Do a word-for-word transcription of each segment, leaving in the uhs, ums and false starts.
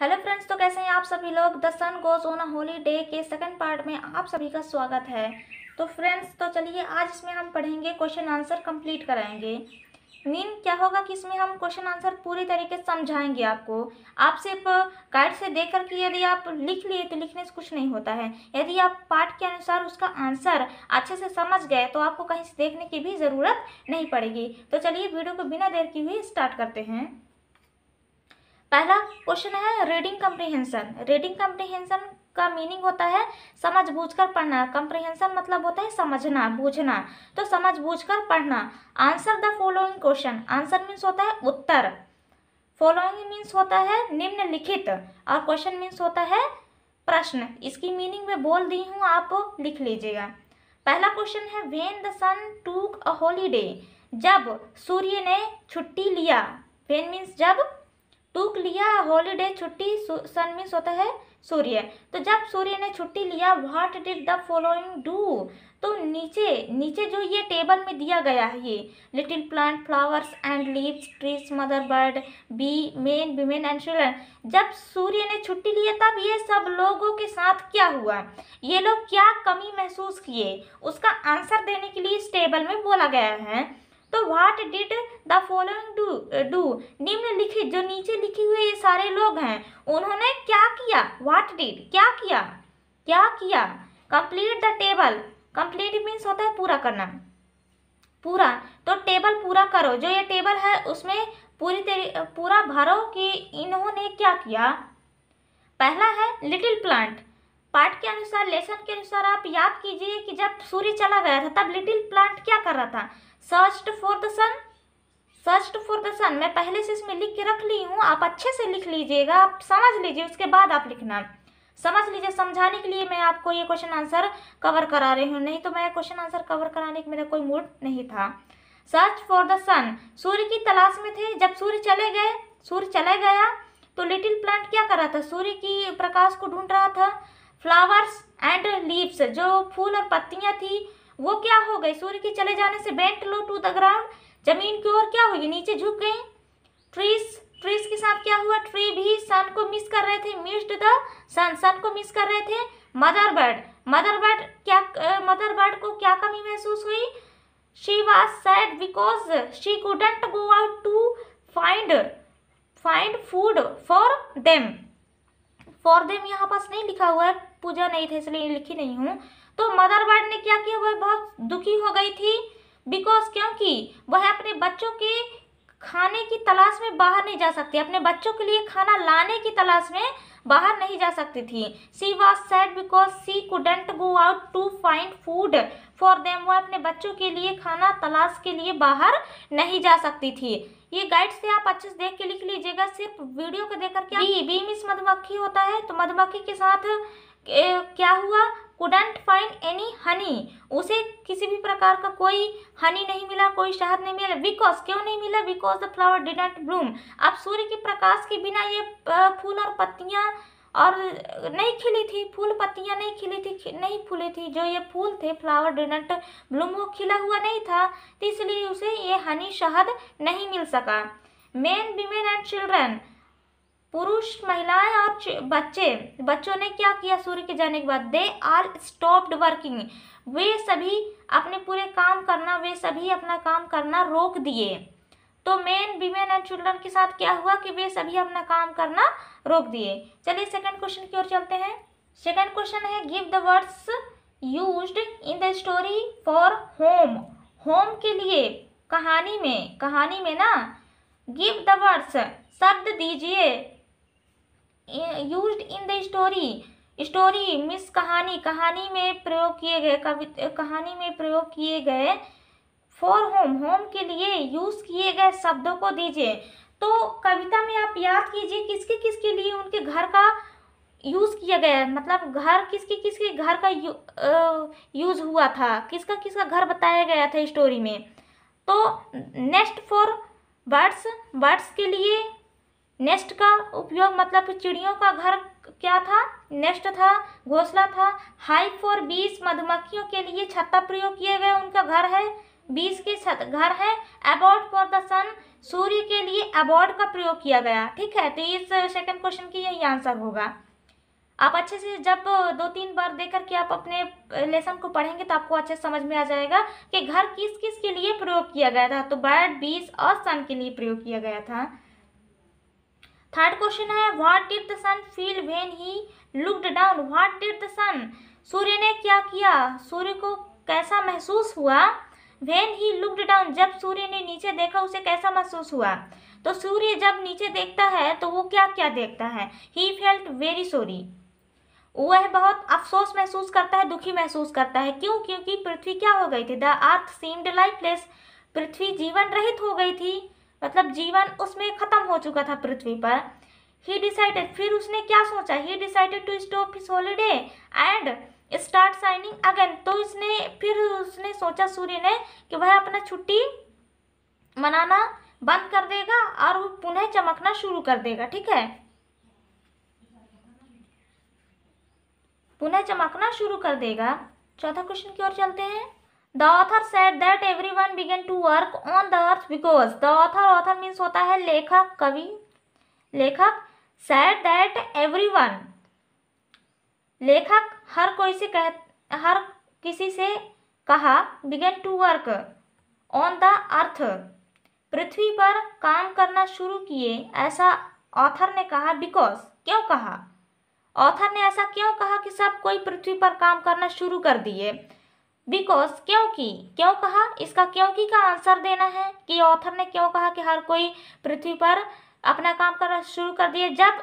Hello friends, तो कैसे हैं आप सभी लोग। The sun goes on a holiday के सेकंड पार्ट में आप सभी का स्वागत है। तो फ्रेंड्स, तो चलिए आज इसमें हम पढ़ेंगे, क्वेश्चन आंसर कंप्लीट कराएंगे। मीन क्या होगा कि इसमें हम क्वेश्चन आंसर पूरी तरीके से समझाएंगे आपको। आप सिर्फ गाइड से देख कर कि यदि आप लिख लिए तो लिखने से कुछ नहीं होता है। यदि आप पाठ के अनुसार उसका आंसर अच्छे से समझ गए तो आपको कहीं से देखने की भी ज़रूरत नहीं पड़ेगी। तो चलिए वीडियो को बिना देर किए हुए स्टार्ट करते हैं। पहला क्वेश्चन है रीडिंग कंप्रीहेंशन। रीडिंग कंप्रीहेंशन का मीनिंग होता है समझ बूझकर पढ़ना। कंप्रीहेंशन मतलब होता है समझना, बूझना। तो समझ बूझकर पढ़ना। Answer the following question. Answer means होता है उत्तर। फॉलोइंग मीन्स होता है निम्नलिखित और क्वेश्चन मीन्स होता है प्रश्न। इसकी मीनिंग मैं बोल दी हूँ, आप लिख लीजिएगा। पहला क्वेश्चन है व्हेन द सन टूक अ हॉलीडे। जब सूर्य ने छुट्टी लिया। व्हेन मीन्स जब, टूक लिया, हॉलीडे छुट्टी, सन मीन्स होता है सूर्य। तो जब सूर्य ने छुट्टी लिया what did the following do. तो नीचे नीचे जो ये टेबल में दिया गया है, ये little plant, flowers and leaves, trees, mother bird, bee, men, women and children. जब सूर्य ने छुट्टी लिया तब ये सब लोगों के साथ क्या हुआ, ये लोग क्या कमी महसूस किए, उसका आंसर देने के लिए इस टेबल में बोला गया है। तो what did the following do, निम्नलिखित, जो नीचे लिखे हुए ये सारे लोग हैं, उन्होंने क्या किया। व्हाट डिड, क्या किया, क्या किया। Complete the table. Complete means होता है पूरा करना, पूरा। तो टेबल पूरा करो, जो ये टेबल है उसमें पूरी पूरा भरो कि इन्होंने क्या किया। पहला है लिटिल प्लांट। पाठ के अनुसार, लेसन के अनुसार आप याद कीजिए कि जब सूर्य चला गया था तब लिटिल प्लांट क्या कर रहा था। Searched for the sun. Searched for the sun मैं पहले से इसमें लिख के रख ली हूँ, आप अच्छे से लिख लीजिएगा, आप समझ लीजिए, उसके बाद आप लिखना। समझ लीजिए, समझाने के लिए मैं आपको ये क्वेश्चन आंसर कवर करा रही हूँ, नहीं तो मैं क्वेश्चन आंसर कवर कराने का मेरा कोई मूड नहीं था। सर्च फॉर द सन, सूर्य की तलाश में थे। जब सूर्य चले गए, सूर्य चले गया तो लिटिल प्लांट क्या कर रहा था, सूर्य की प्रकाश को ढूंढ रहा था। फ्लावर्स एंड लीव्स, जो फूल और पत्तियां थी वो क्या हो गई, सूर्य के चले जाने से bent low to the ground, जमीन की ओर क्या हुई, नीचे झुक गई। ट्रीज, ट्रीज के साथ क्या हुआ, ट्री भी सन को मिस कर रहे थे, मिस्ड द सन, सन को मिस कर रहे थे। मदर बर्ड, मदर बर्ड क्या, मदर बर्ड को क्या कमी महसूस हुई। She was sad because she couldn't go out to find find food for them. For them यहाँ पास नहीं लिखा हुआ है, पूजा नहीं थे इसलिए लिखी नहीं हूँ। तो मदर बर्ड ने क्या किया, वह बहुत दुखी हो गई थी बिकॉज, क्योंकि वह अपने बच्चों के खाने की तलाश में बाहर नहीं जा सकती, अपने बच्चों के लिए खाना लाने की तलाश में बाहर नहीं जा सकती थी। She was sad because she couldn't go out to find food for them, वह अपने बच्चों के लिए खाना तलाश के लिए बाहर नहीं जा सकती थी। ये गाइड से आप अच्छे से देख के लिख लीजिएगा, सिर्फ वीडियो को देख कर। क्या बी, बी मीन्स मधुमक्खी होता है। तो मधुमक्खी के साथ ए, क्या हुआ, कुडंट फाइंड एनी हनी, उसे किसी भी प्रकार का कोई हनी नहीं मिला, कोई शहद नहीं मिला। बिकॉज, क्यों नहीं मिला, because the flower didn't bloom, अब सूर्य के प्रकाश के बिना ये फूल और पत्तियाँ और नहीं खिली थी, फूल पत्तियाँ नहीं खिली थी, नहीं फूली थी, जो ये फूल थे, फ्लावर डिडंट ब्लूम, वो खिला हुआ नहीं था, तो इसलिए उसे ये हनी, शहद नहीं मिल सका। मेन, विमेन एंड चिल्ड्रन, पुरुष, महिलाएं और बच्चे, बच्चों ने क्या किया सूर्य के जाने के बाद। दे आर स्टॉप्ड वर्किंग, वे सभी अपने पूरे काम करना, वे सभी अपना काम करना रोक दिए। तो मेन, विमेन एंड चिल्ड्रन के साथ क्या हुआ कि वे सभी अपना काम करना रोक दिए। चलिए सेकंड क्वेश्चन की ओर चलते हैं। सेकंड क्वेश्चन है give the words used in the story for home. Home के लिए, कहानी में, कहानी में ना, गिव द वर्ड्स शब्द दीजिए, used in the story, story miss कहानी, कहानी में प्रयोग किए गए, कविता, कहानी में प्रयोग किए गए, फॉर होम, होम के लिए यूज किए गए शब्दों को दीजिए। तो कविता में आप याद कीजिए किसके किसके लिए उनके घर का यूज़ किया गया है, मतलब घर, किसके किसके घर का यू, आ, यूज हुआ था, किसका किसका घर बताया गया था स्टोरी में। तो नेस्ट फॉर बर्ड्स, बर्ड्स के लिए नेस्ट का उपयोग, मतलब चिड़ियों का घर क्या था, नेस्ट था, घोंसला था। हाइव फॉर बीस, मधुमक्खियों के लिए छत्ता प्रयोग किए गए, उनका घर है। बीज की छत घर है। अबाउट फॉर द सन, सूर्य के लिए अबाउट का प्रयोग किया गया। ठीक है, तो इस सेकंड क्वेश्चन की यही आंसर होगा। आप अच्छे से जब दो तीन बार देखकर के आप अपने लेसन को पढ़ेंगे तो आपको अच्छे समझ में आ जाएगा कि घर किस किस के लिए प्रयोग किया गया था। तो बर्ड, बीज और सन के लिए प्रयोग किया गया था। थर्ड क्वेश्चन है, what did the sun feel when he looked down? What did the sun, सूर्य ने क्या किया, सूर्य को कैसा महसूस हुआ? व्हेन ही लुक्ड डाउन, जब सूर्य ने नीचे देखा उसे कैसा महसूस हुआ? तो सूर्य जब नीचे देखता है तो वो क्या क्या देखता है? ही फेल्ट वेरी सॉरी, वह बहुत अफसोस महसूस करता है, दुखी महसूस करता है। क्यों? क्योंकि पृथ्वी क्या हो गई थी, द अर्थ सीम्ड लाइफलेस, पृथ्वी जीवन रहित हो गई थी, मतलब जीवन उसमें खत्म हो चुका था पृथ्वी पर। ही डिसाइडेड, फिर उसने क्या सोचा, he decided to stop his holiday and start shining again, तो इसने फिर उसने सोचा सूर्य ने कि वह अपना छुट्टी मनाना बंद कर देगा और वो पुनः चमकना शुरू कर देगा। ठीक है, पुनः चमकना शुरू कर देगा। चौथा क्वेश्चन की ओर चलते हैं। The author said that everyone began to work on the earth because, the author, author means होता है लेखक, कवि, लेखक, सेड दैट एवरीवन, लेखक हर कोई से कह हर किसी से कहा, began to work on the earth, पृथ्वी पर काम करना शुरू किए, ऐसा ऑथर ने कहा। बिकॉज, क्यों कहा, ऑथर ने ऐसा क्यों कहा कि सब कोई पृथ्वी पर काम करना शुरू कर दिए? बिकॉज, क्योंकि, क्यों कहा, इसका क्योंकि का आंसर देना है कि ऑथर ने क्यों कहा कि हर कोई पृथ्वी पर अपना काम करना शुरू कर दिए। जब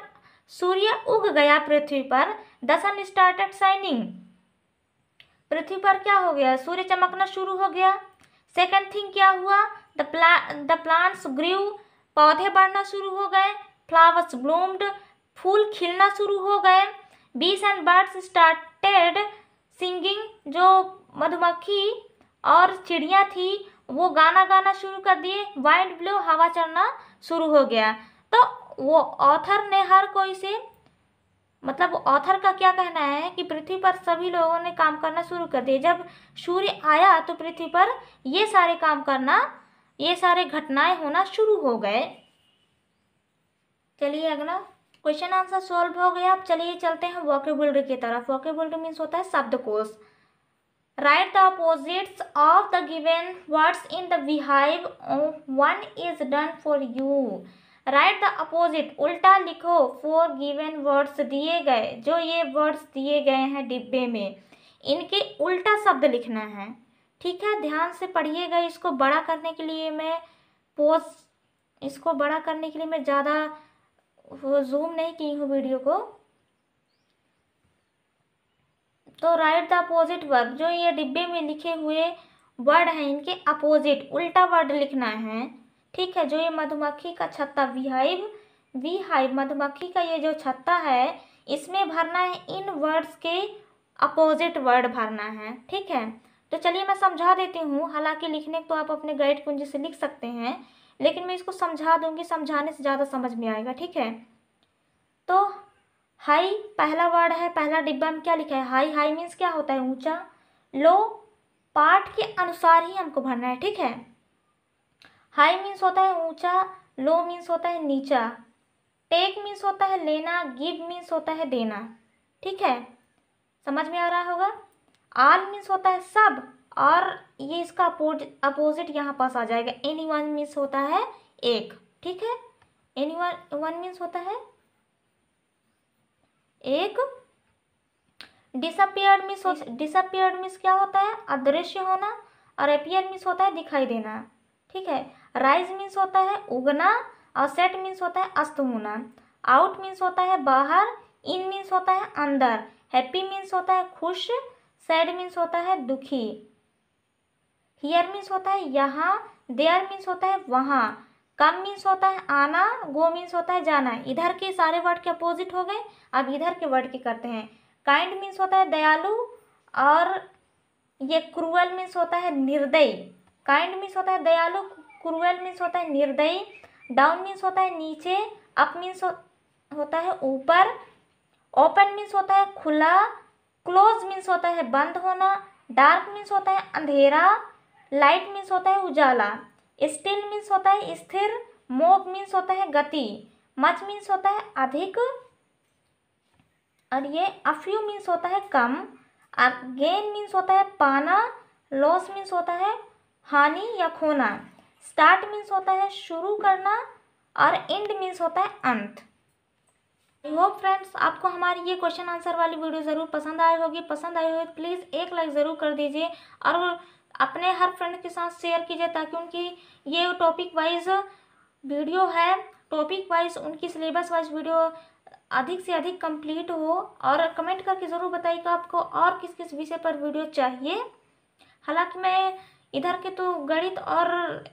सूर्य उग गया पृथ्वी पर, द सन स्टार्टेड शाइनिंग, पृथ्वी पर क्या हो गया, सूर्य चमकना शुरू हो गया। सेकंड थिंग क्या हुआ, द प्ला द प्लांट्स ग्रीव, पौधे बढ़ना शुरू हो गए। फ्लावर्स ब्लूम्ड, फूल खिलना शुरू हो गए। बीज एंड बर्ड्स स्टार्टेड सिंगिंग, जो मधुमक्खी और चिड़ियाँ थी वो गाना गाना शुरू कर दिए। वाइंड ब्लो, हवा चलना शुरू हो गया। तो वो ऑथर ने हर कोई से, मतलब ऑथर का क्या कहना है कि पृथ्वी पर सभी लोगों ने काम करना शुरू कर दिया। जब सूर्य आया तो पृथ्वी पर ये सारे काम करना, ये सारे घटनाएं होना शुरू हो गए। चलिए अगला क्वेश्चन आंसर सॉल्व हो गया। अब चलिए चलते हैं वोकेबुलरी की तरफ। वोकेबुलरी मीन्स होता है शब्दकोश। Write the opposites of the given words in the beehive, one is done for you. Write the opposite, उल्टा लिखो, फॉर गिवन वर्ड्स, दिए गए, जो ये वर्ड्स दिए गए हैं डिब्बे में, इनके उल्टा शब्द लिखना है। ठीक है, ध्यान से पढ़िएगा। इसको बड़ा करने के लिए मैं पोज इसको बड़ा करने के लिए मैं ज़्यादा वो जूम नहीं की हूँ वीडियो को। तो राइट द अपोजिट वर्ड, जो ये डिब्बे में लिखे हुए वर्ड हैं इनके अपोजिट उल्टा वर्ड लिखना है। ठीक है, जो ये मधुमक्खी का छत्ता, विहाइव, विहाइव मधुमक्खी का ये जो छत्ता है इसमें भरना है, इन वर्ड्स के अपोजिट वर्ड भरना है। ठीक है, तो चलिए मैं समझा देती हूँ। हालांकि लिखने को तो आप अपने गाइड कुंजी से लिख सकते हैं, लेकिन मैं इसको समझा दूंगी, समझाने से ज़्यादा समझ में आएगा। ठीक है, तो हाई पहला वर्ड है, पहला डिब्बा में क्या लिखा है, हाई। हाई मीन्स क्या होता है, ऊंचा। लो, पार्ट के अनुसार ही हमको भरना है। ठीक है, हाई मीन्स होता है ऊंचा, लो मीन्स होता है नीचा, टेक मीन्स होता है लेना, गिव मीन्स होता है देना। ठीक है, समझ में आ रहा होगा। आल मीन्स होता है सब, और ये इसका अपोजिट अपोजिट यहाँ पास आ जाएगा। एनी वन मीन्स होता है एक। ठीक है, एनी वन वन मीन्स होता है एक। डिसअपियर्ड मीन्स हो डिसअपियर्ड मीन्स क्या होता है, अदृश्य होना, और अपीयर मीन्स होता है दिखाई देना। ठीक है, राइज मीन्स होता है उगना, और सेट मीन्स होता है अस्त होना। आउट मीन्स होता है बाहर, इन मीन्स होता है अंदर, हैप्पी मीन्स होता है खुश, सैड मीन्स होता है दुखी। हियर मीन्स होता है यहाँ, देयर मीन्स होता है वहाँ, कम मीन्स होता है आना, गो मीन्स होता है जाना। इधर के सारे वर्ड के अपोजिट हो गए। अब इधर के वर्ड के करते हैं। काइंड मीन्स होता है दयालु, और ये क्रूअल मीन्स होता है निर्दयी। काइंड मीन्स होता है दयालु, क्रूअल मीन्स होता है निर्दयी। डाउन मीन्स होता है नीचे, अप मीन्स हो, होता है ऊपर, ओपन मीन्स होता है खुला, क्लोज मीन्स होता है बंद होना, डार्क मीन्स होता है अंधेरा, लाइट मीन्स होता है उजाला, स्टिल मीन्स होता है स्थिर, मूव मीन्स होता है गति, मच मीन्स होता है अधिक, और ये अ फ्यू मीन्स होता है कम, गेन मीन्स होता है पाना, लॉस मीन्स होता है हानि या खोना, स्टार्ट मीन्स होता है शुरू करना और एंड मीन्स होता है अंत। आई होप फ्रेंड्स आपको हमारी ये क्वेश्चन आंसर वाली वीडियो ज़रूर पसंद आई होगी। पसंद आई हो तो प्लीज़ एक लाइक ज़रूर कर दीजिए और अपने हर फ्रेंड के साथ शेयर कीजिए ताकि उनकी ये टॉपिक वाइज वीडियो है, टॉपिक वाइज उनकी सिलेबस वाइज वीडियो अधिक से अधिक कंप्लीट हो। और कमेंट करके ज़रूर बताइएगा आपको और किस किस विषय पर वीडियो चाहिए। हालांकि मैं इधर के तो गणित और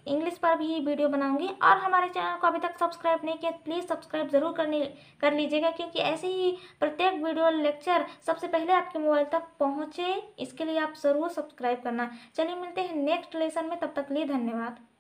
इंग्लिश पर भी वीडियो बनाऊंगी। और हमारे चैनल को अभी तक सब्सक्राइब नहीं किया प्लीज़ सब्सक्राइब ज़रूर करने कर लीजिएगा, क्योंकि ऐसे ही प्रत्येक वीडियो लेक्चर सबसे पहले आपके मोबाइल तक पहुंचे इसके लिए आप ज़रूर सब्सक्राइब करना। चलिए मिलते हैं नेक्स्ट लेसन में, तब तक लिए धन्यवाद।